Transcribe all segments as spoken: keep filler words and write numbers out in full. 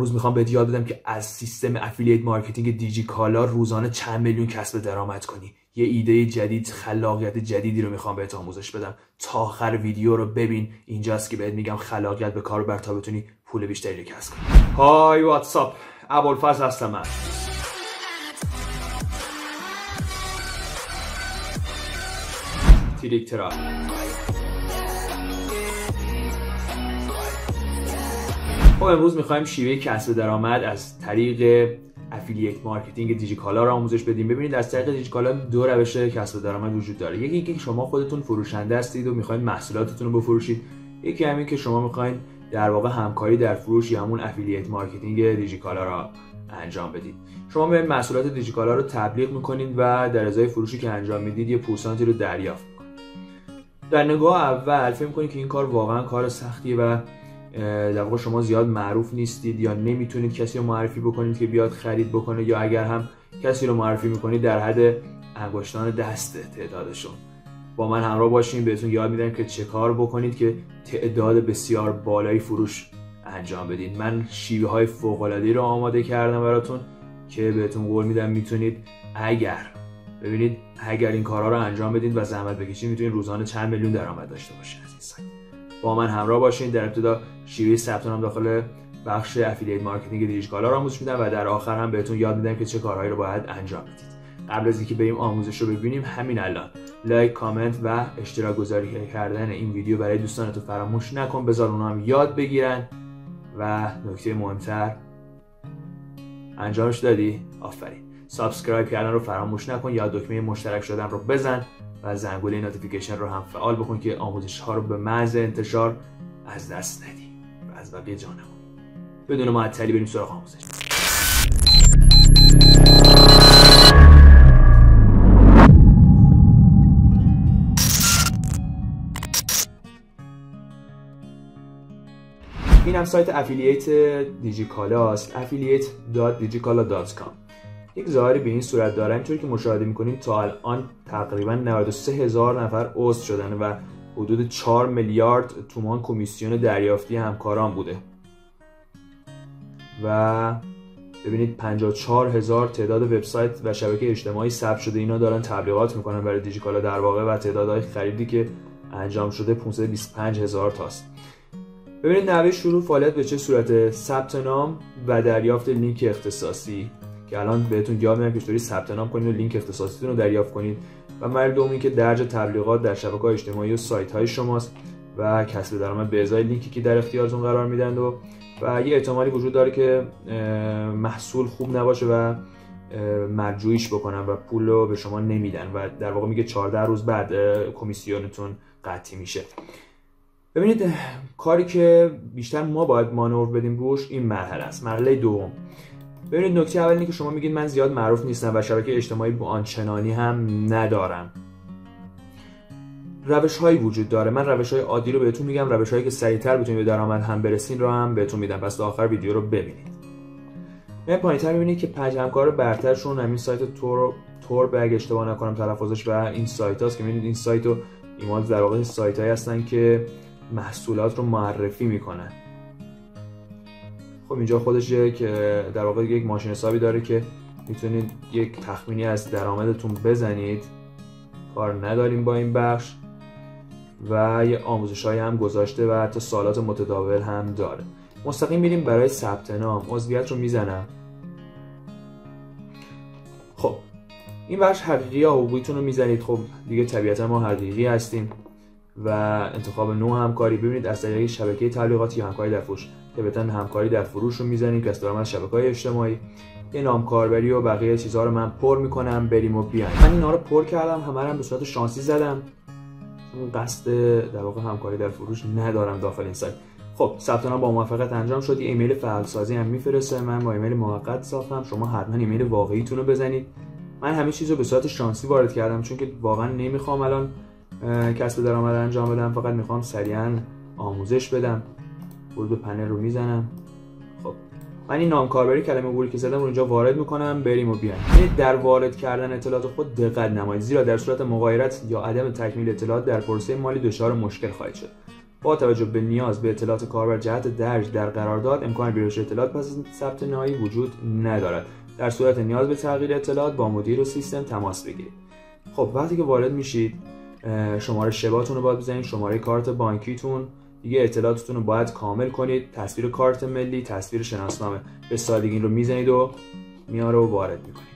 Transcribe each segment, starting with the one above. امروز میخوام بهت یاد بدم که از سیستم افیلیت مارکتینگ دیجیکالا روزانه چند میلیون کسب درآمد کنی. یه ایده جدید، خلاقیت جدیدی رو میخوام بهت آموزش بدم. تا آخر ویدیو رو ببین، اینجاست که بهت میگم خلاقیت به کار ببر تا بتونی پول بیشتری رو کسب کنی. های واتساپ، ابوالفضل هستم من. تریک ترا خب امروز میخوایم شیوه کسب درآمد از طریق افیلیت مارکتینگ دیجیکالا رو آموزش بدیم. ببینید از طریق دیجیکالا دو روش کسب درآمد وجود داره. یکی اینکه شما خودتون فروشنده هستید و میخواین محصولاتتون رو بفروشید. یکی همین که شما میخواین در واقع همکاری در فروش یا همون افیلیت مارکتینگ دیجیکالا رو انجام بدید. شما میاین محصولات دیجیکالا رو تبلیغ میکنید و در ازای فروشی که انجام میدید یه پورسنتی رو دریافت میکنید. در نگاه اول فکر میکنید که این کار واقعا کار سختیه و در واقع شما زیاد معروف نیستید یا نمیتونید کسی رو معرفی بکنید که بیاد خرید بکنه، یا اگر هم کسی رو معرفی میکنید در حد انگشتان دست تعدادشون. با من همراه باشین، بهتون یاد میدم که چه کار بکنید که تعداد بسیار بالایی فروش انجام بدید. من شیوه های فوق العاده رو آماده کردم براتون که بهتون قول میدم میتونید اگر ببینید اگر این کارها رو انجام بدید و زحمت بکشید میتونید روزانه چند میلیون درآمد داشته باشید از این سایت. با من همراه باشین. در ابتدا شیوه ثبت نام داخل بخش افیلیت مارکتینگ دیجیکالا رو آموزش میدم و در آخر هم بهتون یاد میدم که چه کارهایی رو باید انجام بدید. قبل از اینکه بریم آموزش رو ببینیم، همین الان لایک، کامنت و اشتراک گذاری کردن این ویدیو برای دوستانت رو فراموش نکن، بذار اونا هم یاد بگیرن. و نکته مهمتر، انجامش دادی؟ آفرین. سابسکرایب کردن رو فراموش نکن، یا دکمه مشترک شدن رو بزن و زنگوله نوتیفیکیشن رو هم فعال بکن که آموزش ها رو به محض انتشار از دست ندی و از بقیه جا نمونی. بدون معطلی بریم سراغ آموزش. این هم سایت افیلیت دیجیکالا است. افیلیت دات دیجیکالا دات کام یک ظاهری به این صورت داره. اینطوری که مشاهده میکنید تا الان تقریبا نود و سه هزار نفر عضو شدن و حدود چهار میلیارد تومان کمیسیون دریافتی همکاران بوده و ببینید پنجاه و چهار هزار تعداد وبسایت و شبکه اجتماعی ثبت شده. اینا دارن تبلیغات میکنن برای دیجیکالا در واقع و تعدادهای خریدی که انجام شده پانصد و بیست و پنج هزار تاست. ببینید نحوه شروع فعالیت به چه صورت: ثبت نام و دریافت لینک اختصاصی که الان بهتون یاد میدم که چطوری ثبت نام کنید و لینک اختصاصیتون رو دریافت کنید. و مورد دومی که درج تبلیغات در شبکه‌های اجتماعی و سایت‌های شماست و کسب درآمد به ازای لینکی که در اختیارتون قرار میدن. و و یه احتمالی وجود داره که محصول خوب نباشه و مرجوعیش بکنن و پول رو به شما نمیدن و در واقع میگه چهارده روز بعد کمیسیونتون قطعی میشه. ببینید کاری که بیشتر ما باید مانور بدیم روش این مرحله است، مرحله دوم. ببینید نکته اولی که شما میگید من زیاد معروف نیستم و شبکه اجتماعی با آنچنانی هم ندارم. روش هایی وجود داره. من روش های عادی رو بهتون میگم، روش هایی که سریعتر بتونید به درآمد هم برسین رو هم بهتون میدم. پس تا آخر ویدیو رو ببینید. من پایین‌تر میبینید که پنج همکار برترشون همین سایت تور تور به اگه اشتباه نکنم تلفظش و این سایت هاست که میبینید این سایت و ایمال در واقع سایت هایی هستن که محصولات رو معرفی میکنن. خب اینجا خودش یک در واقع یک ماشین حسابی داره که میتونید یک تخمینی از درآمدتون بزنید. کار نداریم با این بخش و یه آموزش‌های هم گذاشته و حتی سوالات متداول هم داره. مستقیم میریم برای ثبت نام. عضویت رو میزنم. خب این بخش حقیقی یا حقوقیتون رو میزنید. خب دیگه طبیعتا ما حقیقی هستیم. و انتخاب نوع همکاری. ببینید از طریق شبکه تبلیغاتی یا همکاری در فروش، طبعا همکاری در فروش رو میزنیم که از درآمد شبکه‌های اجتماعی. یه نام کاربری و بقیه چیزها رو من پر میکنم. بریم و بیایم. من اینا رو پر کردم، همه رو به صورت شانسی زدم. قصد در واقع همکاری در فروش ندارم داخل این سایت. خب ثبت نام با موفقیت انجام شد. ایمیل فعال سازی هم میفرسته. من با ایمیل موقت ساختم. شما حتما ایمیل واقعیتون رو بزنید. من همه چیز رو به صورت شانسی وارد کردم چون که واقعا نمیخوام الان کسب درآمد انجام بدم، فقط میخوام سریعا آموزش بدم. ورود پنل رو میزنم. خب من این نام کاربری کلمه ورودی که زدم رو اینجا وارد میکنم. بریم و بیایم. در وارد کردن اطلاعات خود دقت نمایید، زیرا در صورت مغایرت یا عدم تکمیل اطلاعات در پروسه مالی دچار مشکل خواهید شد. با توجه به نیاز به اطلاعات کاربر جهت درج در قرارداد، امکان بیروش اطلاعات پس از ثبت نهایی وجود ندارد. در صورت نیاز به تغییر اطلاعات با مدیر و سیستم تماس بگیرید. خب وقتی که وارد میشید شماره شباتون رو باید بزنید، شماره کارت بانکیتون، دیگه اطلاعاتتون رو باید کامل کنید، تصویر کارت ملی، تصویر شناسنامه. به سادگی رو میزنید و میاره و وارد میکنید.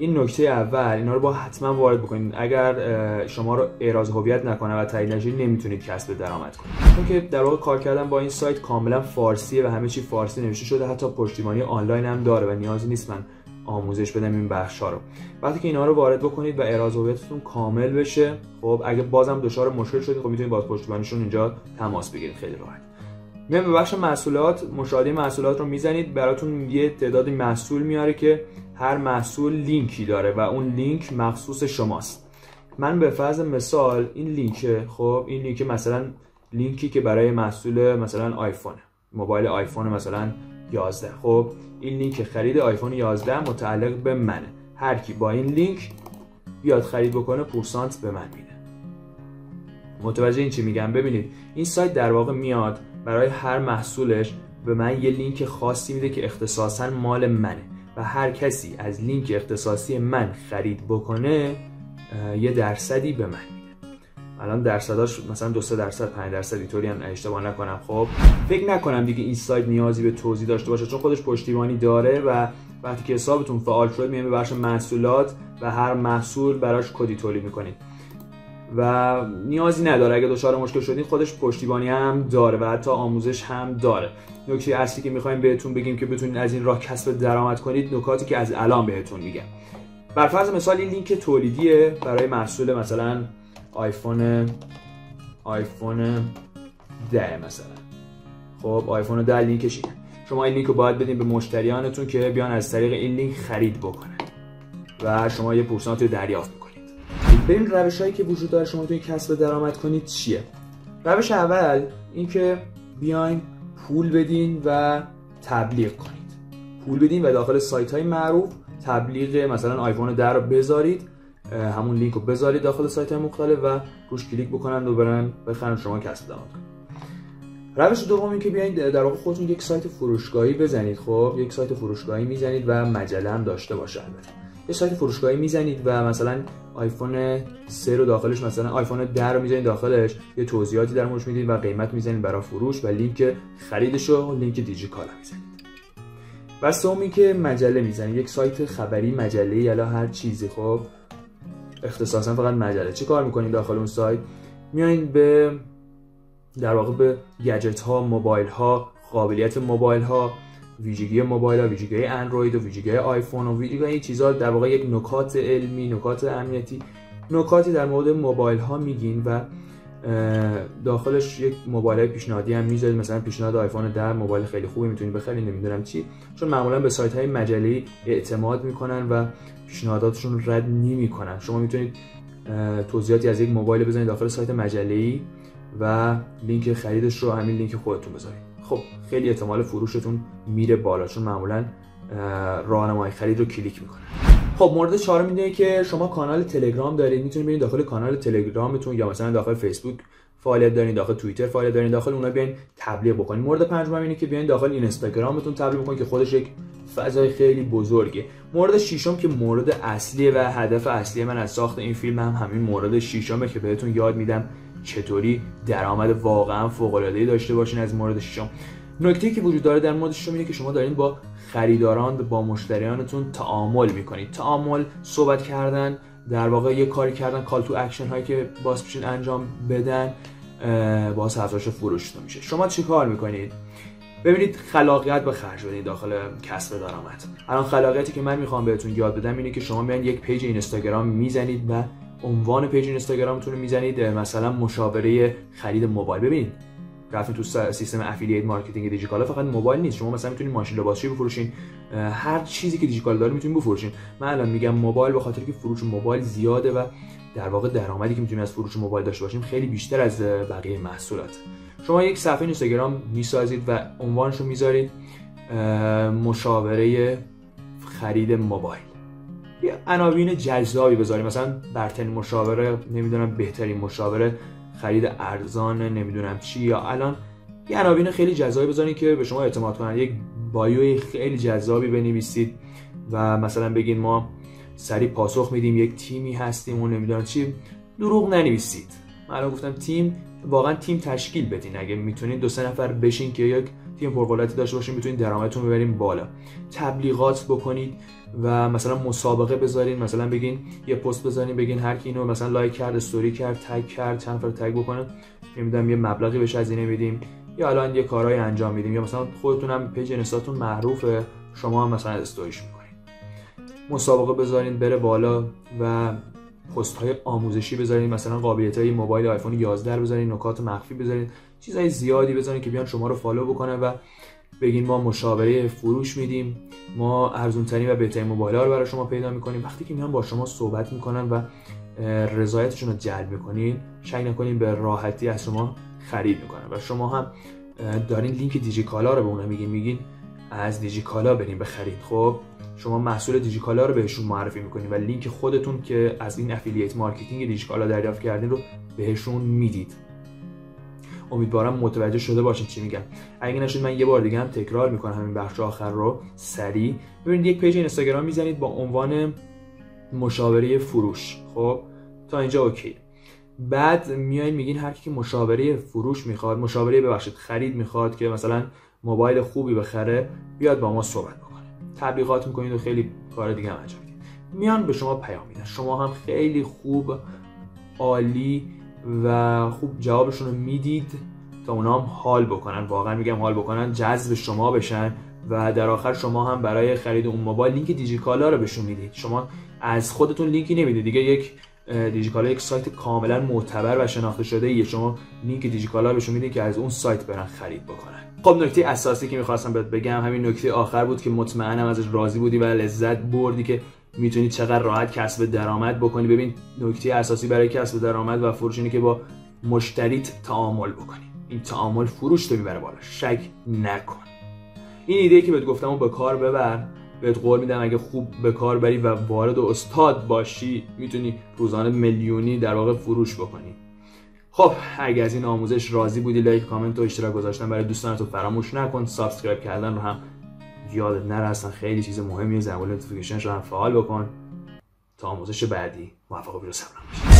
این نکته اول، اینا رو با حتما وارد بکنید. اگر شما رو اعراض هویت نکنه و تایید نشه نمیتونید کسب درآمد کنید. چون که در واقع کار کردن با این سایت کاملا فارسیه و همه چی فارسی نوشته شده، حتی پشتیبانی آنلاین هم داره و نیازی نیست من آموزش بدم این بخشا رو. وقتی که اینا رو وارد بکنید و اعراض هویتتون کامل بشه، خب اگه بازم دچار مشکل شدید، خب میتونید با پشتیبانیشون اینجا تماس بگیرید خیلی راحت. میام به بخش محصولات، مشاهده محصولات رو میزنید، براتون یه تعداد محصول میاره که هر محصول لینکی داره و اون لینک مخصوص شماست. من به فرض مثال این لینکه، خب این لینک مثلا لینکی که برای محصول مثلا آیفونه، موبایل آیفون مثلا یازده. خب این لینک خرید آیفون یازده متعلق به منه. هر کی با این لینک بیاد خرید بکنه پورسانت به من میده. متوجه این چی میگم؟ ببینید این سایت در واقع میاد برای هر محصولش به من یه لینک خاصی میده که اختصاصا مال منه و هر کسی از لینک اختصاصی من خرید بکنه یه درصدی به من میده. الان درصداش مثلا دو سه درصد، پنج درصد، اینطوری هم اشتباه نکنم. خب فکر نکنم دیگه این سایت نیازی به توضیح داشته باشه چون خودش پشتیبانی داره و وقتی که حسابتون فعال شد میایم به بخش محصولات و هر محصول براش کدی تولید میکنید و نیازی نداره اگه دچار مشکل شدین خودش پشتیبانی هم داره و حتی آموزش هم داره. نکته اصلی که میخوایم بهتون بگیم که بتونید از این راه کسب درآمد کنید، نکاتی که از الان بهتون میگم. بر فرض مثال این لینک تولیدیه برای محصول مثلا آیفون آیفون ده مثلا. خب آیفون ده لینکش اینه. شما این لینک رو باید بدین به مشتریانتون که بیان از طریق این لینک خرید بکنن و شما یه پورسانت دریافت میکنید. ببین روش‌هایی که وجود داره شما توی کسب درآمد کنید چیه؟ روش اول اینکه بیاین پول بدین و تبلیغ کنید. پول بدین و داخل سایت‌های معروف تبلیغ مثلا آیفون ده رو بذارید، همون لینک رو بذارید داخل سایت‌های مختلف و روش کلیک بکنن و برن بخرن، شما کسب درآمد کنید. روش دوم اینکه بیاین در واقع خودتون یک سایت فروشگاهی بزنید. خب یک سایت فروشگاهی میزنید و مجله هم داشته باشه البته. یه سایت فروشگاهی میزنید و مثلا آیفون سه رو داخلش، مثلا آیفون ده رو میزنید داخلش، یه توضیحاتی در موردش میدید و قیمت میزنید برای فروش و لینک خریدش رو لینک دیجیکالا میزنید. و سومی که مجله میزنید، یک سایت خبری، مجله یا هر چیزی. خب اختصاصا فقط مجله. چی کار میکنید داخل اون سایت؟ میایین به در واقع به گجت ها، موبایل ها، قابلیت موبایل ها، ویژگی موبایل ها، ویژگی اندروید و ویژگی آیفون و ویژگی این چیزا، در واقع یک نکات علمی، نکات امنیتی، نکاتی در مورد موبایل ها میگین و داخلش یک موبایل پیشنهادی هم میذارید، مثلا پیشنهاد آیفون ده موبایل خیلی خوبه میتونید بخرید، نمیدونم چی، چون معمولا به سایت های مجله اعتماد میکنن و پیشنهاداتشون رد نمیکنن. شما میتونید توضیحاتی از یک موبایل بزنید داخل سایت مجله و لینک خریدش رو همین لینک خودتون بذارید. خب خیلی احتمال فروشتون میره بالا چون معمولا راهنمای خرید رو کلیک میکنن. خب مورد چهارم اینه که شما کانال تلگرام دارید، میتونید برید داخل کانال تلگرامتون یا مثلا داخل فیسبوک فعالیت دارین، داخل توییتر فعالیت دارین، داخل اونها بیاین تبلیغ بکنید. مورد پنجم اینه که بیاین داخل اینستاگرامتون تبلیغ بکنید که خودش یک فضای خیلی بزرگه. مورد ششم که مورد اصلیه و هدف اصلی من از ساخت این فیلم هم همین مورد ششمه که بهتون یاد میدم چطوری درآمد واقعا فوق‌العاده‌ای داشته باشین از مورد ششم. نکته‌ای که وجود داره در مورد ششم اینه که شما دارین با خریداران، با مشتریانتون تعامل می‌کنید. تعامل، صحبت کردن، در واقع یه کاری کردن، کال تو اکشن هایی که باز پیشین انجام بدن باز افزایش فروشتون میشه. شما چیکار می‌کنید؟ ببینید خلاقیت به خرج بدید داخل کسب درآمد. الان خلاقیتی که من می‌خوام بهتون یاد بدم اینه که شما میان یک پیج اینستاگرام میزنید و عنوان پیج اینستاگرامتون رو میزنید مثلا مشاوره خرید موبایل. ببینید رفتین تو سیستم افیلیت مارکتینگ دیجیکالا، فقط موبایل نیست، شما مثلا میتونید ماشین لباسشویی بفروشین، هر چیزی که دیجیکالا داره میتونید بفروشین. من الان میگم موبایل به خاطر که فروش موبایل زیاده و در واقع درآمدی که میتونیم از فروش موبایل داشته باشیم خیلی بیشتر از بقیه محصولات. شما یک صفحه اینستاگرام میسازید و عنوانش رو میذارید مشاوره خرید موبایل. یه عناوین جذابی بذاریم، مثلا برترین مشاوره، نمیدونم بهترین مشاوره خرید ارزان نمیدونم چی یا الان یه عناوین خیلی جذابی بزنید که به شما اعتماد کنن، یک بایوی خیلی جذابی بنویسید و مثلا بگین ما سریع پاسخ میدیم، یک تیمی هستیم و نمیدونم چی. دروغ ننویسید. من الان گفتم تیم، واقعا تیم تشکیل بدین. اگه میتونید دو سه نفر بشین که یک تیم پرولایتی داشته باشین، میتونید درآمدتون ببرین بالا. تبلیغات بکنید و مثلا مسابقه بذارین، مثلا بگین یه پست بذارین بگین هر کی اینو مثلا لایک کرد، استوری کرد، تگ کرد، چند تا تگ بکنه، نمیدونم یه مبلغی بهش هزینه بدیم یا الان یه کارهایی انجام میدیم یا مثلا خودتون هم پیج اینستاتون معروفه، شما هم مثلا استوریش میکنید. مسابقه بذارین بره بالا و پست‌های آموزشی بذارین، مثلا قابلیت‌های موبایل آیفون یازده رو بذارین، نکات مخفی بذارین، چیزای زیادی بذارین که بیان شما رو فالو بکنن و بگین ما مشاوره فروش میدیم، ما ارزان‌ترین و بهترین موبایل‌ها رو برای شما پیدا می‌کنیم. وقتی که میان با شما صحبت می‌کنن و رضایتشون رو جلب می‌کنین، شک نکنین به راحتی از شما خرید می‌کنن و شما هم دارین لینک دیجیکالا رو به اونها میگین، میگین از دیجیکالا بریم بخرید. خب شما محصول دیجیکالا رو بهشون معرفی میکنید و لینک خودتون که از این افیلیت مارکتینگ دیجیکالا دریافت کردین رو بهشون میدید. امیدوارم متوجه شده باشین چی میگم. اگه نشد من یه بار دیگه هم تکرار میکنم همین بخش آخر رو سریع. ببینید یک پیج اینستاگرام میزنید با عنوان مشاوره فروش. خب تا اینجا اوکی. بعد میاین میگین هر کی که مشاوره فروش میخواد، مشاوره ببخشید خرید میخواد که مثلا موبایل خوبی بخره، بیاد با ما صحبت بکنه. تبلیغات میکنید و خیلی کار دیگه هم انجام میدید. میان به شما پیام میدن. شما هم خیلی خوب، عالی و خوب جوابشون رو میدید تا اونا هم حال بکنن. واقعا میگم حال بکنن، جذب شما بشن و در آخر شما هم برای خرید اون موبایل لینک دیجیکالا رو بهشون میدید. شما از خودتون لینکی نمیدید. دیگه یک دیجیکالا یک سایت کاملا معتبر و شناخته شده یه، شما لینک دیجیکالا بهشون میدید که از اون سایت برن خرید بکنن. خب نکته اساسی که میخواستم بهت بگم همین نکته آخر بود که مطمئنم ازش راضی بودی و لذت بردی که میتونی چقدر راحت کسب درآمد بکنی. ببین نکته اساسی برای کسب درآمد و فروش اینه که با مشتریت تعامل بکنی. این تعامل فروش تو میبره بالا، شک نکن. این ایده ای که بهت گفتم رو به کار ببر. بهت قول میدم اگه خوب به کار بری و وارد و استاد باشی، میتونی روزانه میلیونی در واقع فروش بکنی. خب اگه از این آموزش راضی بودی، لایک، کامنت و اشتراک گذاشتن برای دوستانت رو فراموش نکن. سابسکرایب کردن رو هم یادت نره، اصلا خیلی چیز مهمیه. زنگوله نوتیفیکیشنش رو هم فعال بکن. تا آموزش بعدی موفق و پیروز همراه باشی.